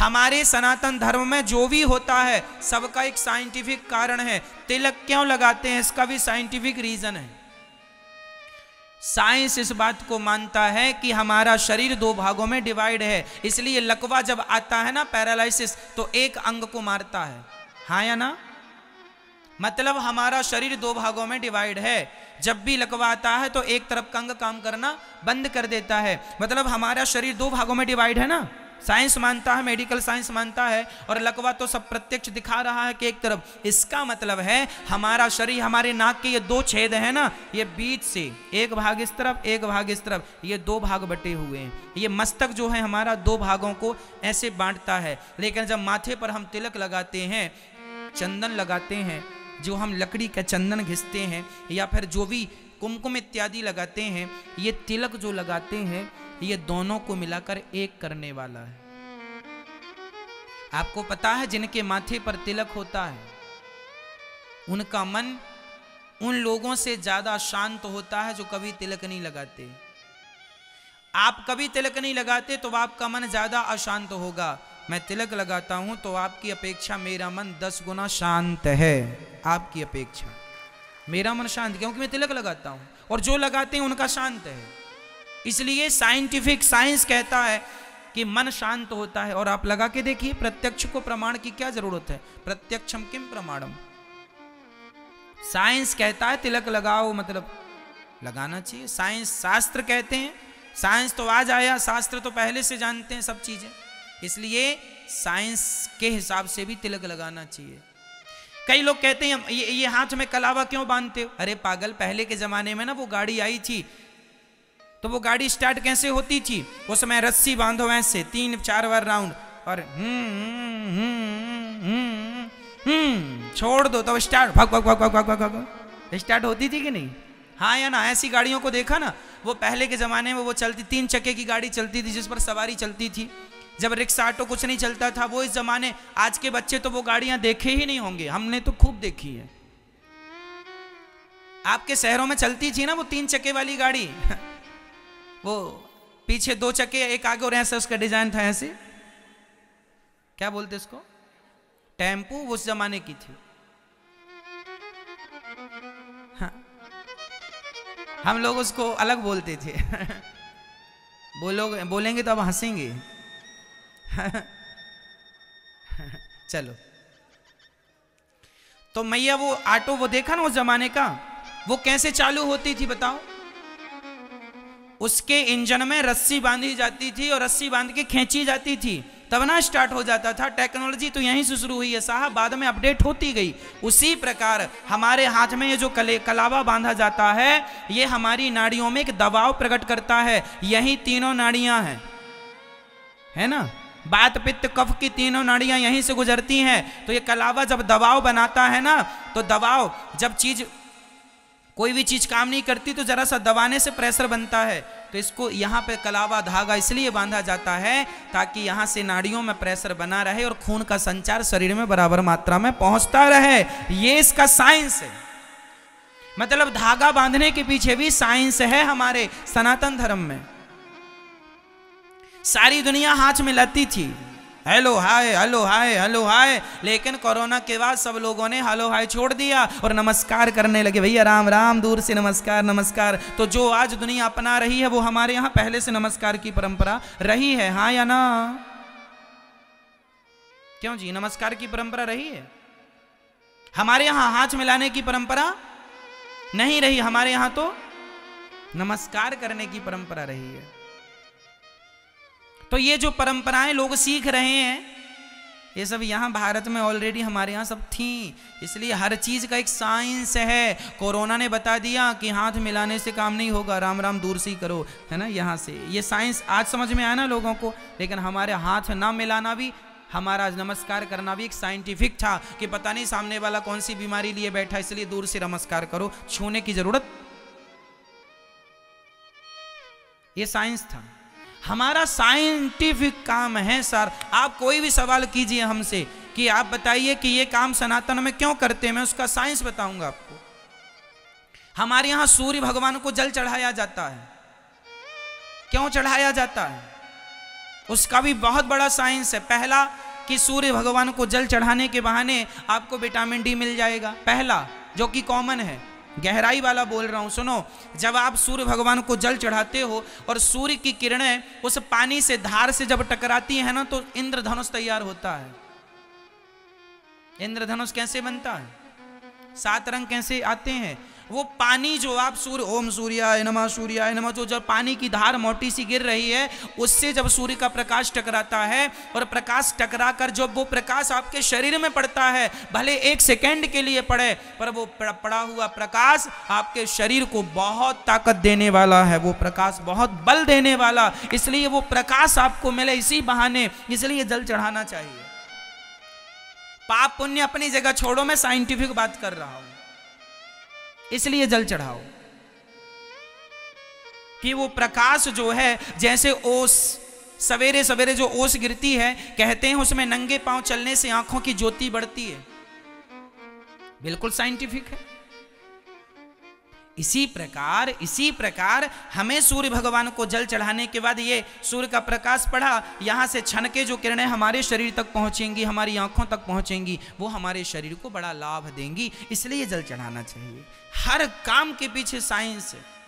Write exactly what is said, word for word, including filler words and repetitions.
हमारे सनातन धर्म में जो भी होता है सबका एक साइंटिफिक कारण है। तिलक क्यों लगाते हैं इसका भी साइंटिफिक रीजन है। साइंस इस बात को मानता है कि हमारा शरीर दो भागों में डिवाइड है, इसलिए लकवा जब आता है ना, पैरालिसिस, तो एक अंग को मारता है, हाँ या ना। मतलब हमारा शरीर दो भागों में डिवाइड है, जब भी लकवा आता है तो एक तरफ का अंग काम करना बंद कर देता है। मतलब हमारा शरीर दो भागों में डिवाइड है ना, साइंस मानता है, मेडिकल साइंस मानता है, और लकवा तो सब प्रत्यक्ष दिखा रहा है कि एक तरफ। इसका मतलब है हमारा शरीर, हमारे नाक के ये दो छेद हैं ना, ये बीच से एक भाग इस तरफ एक भाग इस तरफ, ये दो भाग बटे हुए हैं। ये मस्तक जो है हमारा दो भागों को ऐसे बांटता है। लेकिन जब माथे पर हम तिलक लगाते हैं, चंदन लगाते हैं, जो हम लकड़ी का चंदन घिसते हैं या फिर जो भी कुमकुम इत्यादि लगाते हैं, ये तिलक जो लगाते हैं ये दोनों को मिलाकर एक करने वाला है। आपको पता है जिनके माथे पर तिलक होता है उनका मन उन लोगों से ज्यादा शांत होता है जो कभी तिलक नहीं लगाते। आप कभी तिलक नहीं लगाते तो आपका मन ज्यादा अशांत होगा। मैं तिलक लगाता हूं तो आपकी अपेक्षा मेरा मन दस गुना शांत है। आपकी अपेक्षा मेरा मन शांत, क्योंकि मैं तिलक लगाता हूं, और जो लगाते हैं उनका शांत है। इसलिए साइंटिफिक साइंस कहता है कि मन शांत होता है। और आप लगा के देखिए, प्रत्यक्ष को प्रमाण की क्या जरूरत है। प्रत्यक्षम किम प्रमाणम। साइंस कहता है तिलक लगाओ, मतलब लगाना चाहिए। साइंस, शास्त्र कहते हैं, साइंस तो आज आया, शास्त्र तो पहले से जानते हैं सब चीजें, इसलिए साइंस के हिसाब से भी तिलक लगाना चाहिए। कई लोग कहते हैं ये, ये हाथ में कलावा क्यों बांधते हो। अरे पागल, पहले के जमाने में ना वो गाड़ी आई थी तो वो गाड़ी स्टार्ट कैसे होती थी, उसमें रस्सी बांधो ऐसे तीन चार बार राउंड और हम्म हम्म हम्म छोड़ दो तो स्टार्ट भग भग भग भग भग भग स्टार्ट होती थी कि नहीं, हाँ या ना। ऐसी गाड़ियों को देखा ना, वो पहले के ज़माने में वो चलती, तीन चक्के की गाड़ी चलती थी जिस पर सवारी चलती थी। जब रिक्शा ऑटो कुछ नहीं चलता था वो इस ज़माने, आज के बच्चे तो वो गाड़ियाँ देखे ही नहीं होंगे, हमने तो खूब देखी है। आपके शहरों में चलती थी ना वो तीन चक्के वाली गाड़ी, वो पीछे दो चक्के एक आगे और ऐसे उसका डिजाइन था, ऐसे क्या बोलते इसको, टेम्पू, उस जमाने की थी। हाँ। हम लोग उसको अलग बोलते थे। वो लोग बोलेंगे तो अब हंसेंगे। चलो, तो मैया वो ऑटो वो देखा ना उस जमाने का, वो कैसे चालू होती थी बताओ। उसके इंजन में रस्सी बांधी जाती थी और रस्सी बांध के खींची जाती थी, तब ना स्टार्ट हो जाता था। टेक्नोलॉजी तो यहीं से शुरू हुई है साहब, बाद में अपडेट होती गई। उसी प्रकार हमारे हाथ में ये जो कले कलावा बांधा जाता है ये हमारी नाड़ियों में एक दबाव प्रकट करता है। यही तीनों नाड़ियां हैं, है ना, बात पित्त कफ की तीनों नाड़ियां यहीं से गुजरती हैं। तो ये कलावा जब दबाव बनाता है ना, तो दबाव, जब चीज कोई भी चीज काम नहीं करती तो जरा सा दबाने से प्रेशर बनता है। तो इसको यहाँ पे कलावा धागा इसलिए बांधा जाता है ताकि यहाँ से नाड़ियों में प्रेशर बना रहे और खून का संचार शरीर में बराबर मात्रा में पहुंचता रहे। ये इसका साइंस है। मतलब धागा बांधने के पीछे भी साइंस है हमारे सनातन धर्म में। सारी दुनिया हाथ मिलाती थी, hello hi hello hi hello hi, लेकिन कोरोना के बाद सब लोगों ने हेलो हाय छोड़ दिया और नमस्कार करने लगे, भैया राम राम, दूर से नमस्कार नमस्कार। तो जो आज दुनिया अपना रही है वो हमारे यहाँ पहले से नमस्कार की परंपरा रही है, हाँ या ना। क्यों जी, नमस्कार की परंपरा रही है हमारे यहाँ, हाथ मिलाने की परंपरा नहीं रही हमारे यहाँ, तो नमस्कार करने की परंपरा रही है। तो ये जो परंपराएं लोग सीख रहे हैं ये सब यहाँ भारत में ऑलरेडी हमारे यहाँ सब थी। इसलिए हर चीज़ का एक साइंस है। कोरोना ने बता दिया कि हाथ मिलाने से काम नहीं होगा, राम राम दूर से ही करो, है ना। यहाँ से ये साइंस आज समझ में आया ना लोगों को। लेकिन हमारे हाथ ना मिलाना भी, हमारा नमस्कार करना भी एक साइंटिफिक था कि पता नहीं सामने वाला कौन सी बीमारी लिए बैठा, इसलिए दूर से नमस्कार करो, छूने की ज़रूरत। ये साइंस था। हमारा साइंटिफिक काम है सर। आप कोई भी सवाल कीजिए हमसे कि आप बताइए कि ये काम सनातन में क्यों करते हैं, मैं उसका साइंस बताऊंगा आपको। हमारे यहाँ सूर्य भगवान को जल चढ़ाया जाता है। क्यों चढ़ाया जाता है? उसका भी बहुत बड़ा साइंस है। पहला कि सूर्य भगवान को जल चढ़ाने के बहाने आपको विटामिन डी मिल जाएगा, पहला जो कि कॉमन है। गहराई वाला बोल रहा हूँ, सुनो। जब आप सूर्य भगवान को जल चढ़ाते हो और सूर्य की किरणें उस पानी से, धार से जब टकराती है ना, तो इंद्रधनुष तैयार होता है। इंद्रधनुष कैसे बनता है, सात रंग कैसे आते हैं, वो पानी जो आप सूर्य, ओम सूर्याय नमः सूर्याय नमः, जो जब पानी की धार मोटी सी गिर रही है, उससे जब सूर्य का प्रकाश टकराता है और प्रकाश टकरा कर जब वो प्रकाश आपके शरीर में पड़ता है, भले एक सेकेंड के लिए पड़े, पर वो पड़ा हुआ प्रकाश आपके शरीर को बहुत ताकत देने वाला है, वो प्रकाश बहुत बल देने वाला, इसलिए वो प्रकाश आपको मिले इसी बहाने, इसलिए जल चढ़ाना चाहिए। पाप पुण्य अपनी जगह छोड़ो, मैं साइंटिफिक बात कर रहा हूं, इसलिए जल चढ़ाओ कि वो प्रकाश जो है, जैसे ओस, सवेरे सवेरे जो ओस गिरती है, कहते हैं उसमें नंगे पांव चलने से आंखों की ज्योति बढ़ती है, बिल्कुल साइंटिफिक है। इसी प्रकार इसी प्रकार हमें सूर्य भगवान को जल चढ़ाने के बाद, ये सूर्य का प्रकाश पड़ा, यहाँ से छन के जो किरणें हमारे शरीर तक पहुँचेंगी, हमारी आँखों तक पहुँचेंगी, वो हमारे शरीर को बड़ा लाभ देंगी, इसलिए जल चढ़ाना चाहिए। हर काम के पीछे साइंस है।